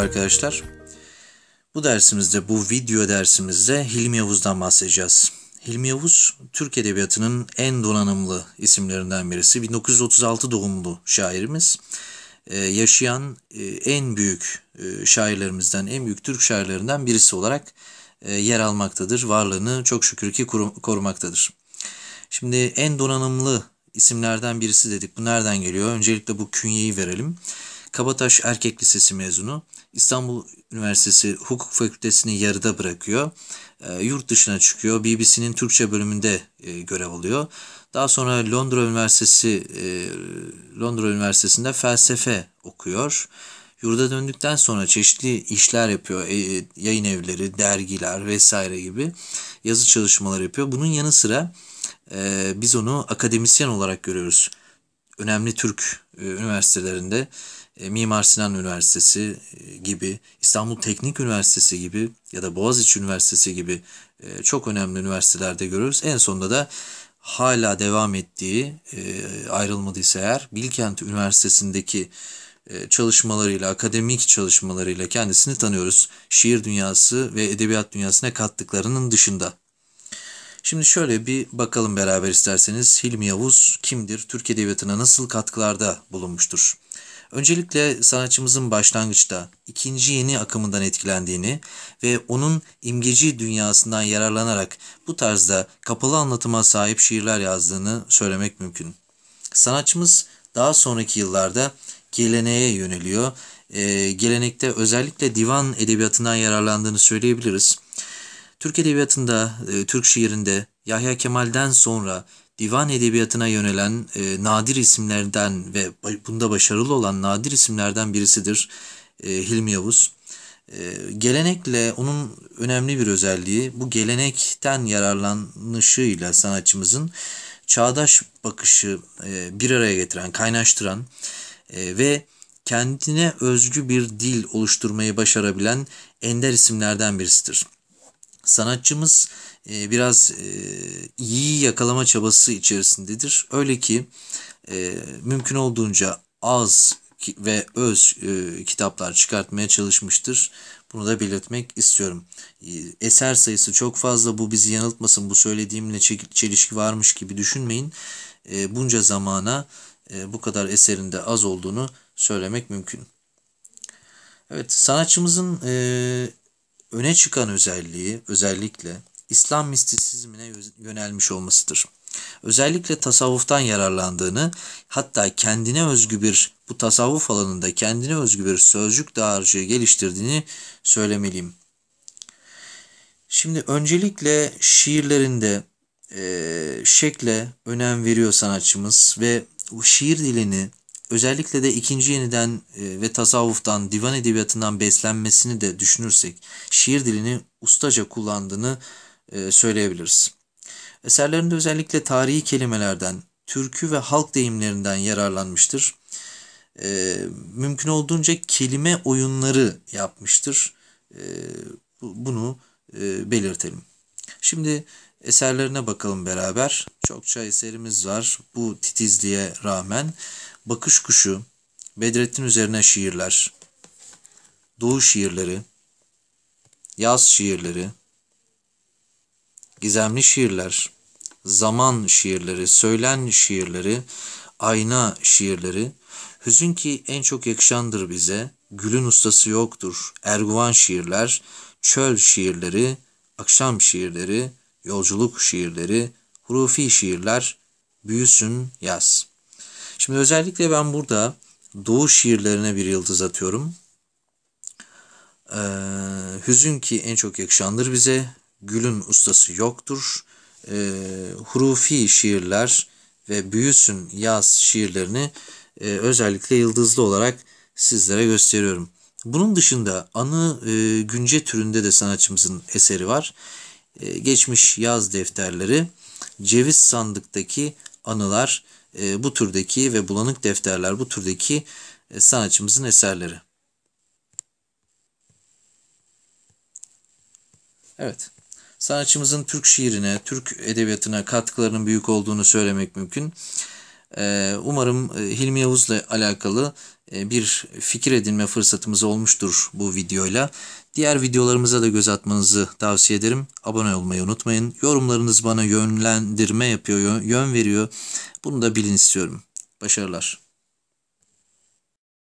arkadaşlar. Bu dersimizde, bu video dersimizde Hilmi Yavuz'dan bahsedeceğiz. Hilmi Yavuz, Türk Edebiyatı'nın en donanımlı isimlerinden birisi. 1936 doğumlu şairimiz. Yaşayan en büyük şairlerimizden, en büyük Türk şairlerinden birisi olarak yer almaktadır. Varlığını çok şükür ki korumaktadır. Şimdi en donanımlı isimlerden birisi dedik. Bu nereden geliyor? Öncelikle bu künyeyi verelim. Kabataş Erkek Lisesi mezunu. İstanbul Üniversitesi Hukuk Fakültesini yarıda bırakıyor. Yurt dışına çıkıyor. BBC'nin Türkçe bölümünde görev alıyor. Daha sonra Londra Üniversitesi'nde felsefe okuyor. Yurda döndükten sonra çeşitli işler yapıyor. Yayın evleri, dergiler vesaire gibi yazı çalışmaları yapıyor. Bunun yanı sıra biz onu akademisyen olarak görüyoruz. Önemli Türk üniversitelerinde Mimar Sinan Üniversitesi gibi, İstanbul Teknik Üniversitesi gibi ya da Boğaziçi Üniversitesi gibi çok önemli üniversitelerde görüyoruz. En sonunda da hala devam ettiği, ayrılmadıysa eğer, Bilkent Üniversitesi'ndeki çalışmalarıyla, akademik çalışmalarıyla kendisini tanıyoruz. Şiir dünyası ve edebiyat dünyasına kattıklarının dışında. Şimdi şöyle bir bakalım beraber isterseniz, Hilmi Yavuz kimdir? Türk Edebiyatı'na nasıl katkılarda bulunmuştur? Öncelikle sanatçımızın başlangıçta ikinci yeni akımından etkilendiğini ve onun imgeci dünyasından yararlanarak bu tarzda kapalı anlatıma sahip şiirler yazdığını söylemek mümkün. Sanatçımız daha sonraki yıllarda geleneğe yöneliyor. Gelenekte özellikle divan edebiyatından yararlandığını söyleyebiliriz. Türk edebiyatında, Türk şiirinde Yahya Kemal'den sonra divan edebiyatına yönelen nadir isimlerden ve bunda başarılı olan nadir isimlerden birisidir Hilmi Yavuz. Gelenekle onun önemli bir özelliği, bu gelenekten yararlanışıyla sanatçımızın çağdaş bakışı bir araya getiren, kaynaştıran ve kendine özgü bir dil oluşturmayı başarabilen ender isimlerden birisidir. Sanatçımız biraz iyi yakalama çabası içerisindedir. Öyle ki mümkün olduğunca az ve öz kitaplar çıkartmaya çalışmıştır. Bunu da belirtmek istiyorum. Eser sayısı çok fazla. Bu bizi yanıltmasın. Bu söylediğimle çelişki varmış gibi düşünmeyin. Bunca zamana bu kadar eserin de az olduğunu söylemek mümkün. Evet, sanatçımızın öne çıkan özelliği özellikle İslam mistisizmine yönelmiş olmasıdır. Özellikle tasavvuftan yararlandığını, hatta kendine özgü bir, bu tasavvuf alanında kendine özgü bir sözcük dağarcığı geliştirdiğini söylemeliyim. Şimdi öncelikle şiirlerinde şekle önem veriyor sanatçımız ve şiir dilini özellikle de ikinci yeniden ve tasavvuftan, divan edebiyatından beslenmesini de düşünürsek şiir dilini ustaca kullandığını söyleyebiliriz. Eserlerinde özellikle tarihi kelimelerden, türkü ve halk deyimlerinden yararlanmıştır. Mümkün olduğunca kelime oyunları yapmıştır. Bunu belirtelim. Şimdi eserlerine bakalım beraber. Çokça eserimiz var bu titizliğe rağmen. Bakış Kuşu, Bedreddin Üzerine Şiirler, Doğu Şiirleri, Yaz Şiirleri, Gizemli Şiirler, Zaman Şiirleri, Söylen Şiirleri, Ayna Şiirleri, Hüzün Ki En Çok Yakışandır Bize, Gülün Ustası Yoktur, Erguvan Şiirler, Çöl Şiirleri, Akşam Şiirleri, Yolculuk Şiirleri, Hurufi Şiirler, Büyüsün Yaz. Şimdi özellikle ben burada Doğu şiirlerine bir yıldız atıyorum. Hüzün Ki En Çok Yakışandır Bize, Gülün Ustası Yoktur, Hurufi Şiirler ve Büyüsün Yaz şiirlerini özellikle yıldızlı olarak sizlere gösteriyorum. Bunun dışında anı günce türünde de sanatçımızın eseri var. Geçmiş Yaz Defterleri, Ceviz Sandıktaki Anılar, bu türdeki ve Bulanık Defterler, bu türdeki sanatçımızın eserleri. Evet, sanatçımızın Türk şiirine, Türk edebiyatına katkılarının büyük olduğunu söylemek mümkün. Umarım Hilmi Yavuz'la alakalı bir fikir edinme fırsatımız olmuştur bu videoyla. Diğer videolarımıza da göz atmanızı tavsiye ederim. Abone olmayı unutmayın. Yorumlarınız bana yönlendirme yapıyor, yön veriyor. Bunu da bilin istiyorum. Başarılar.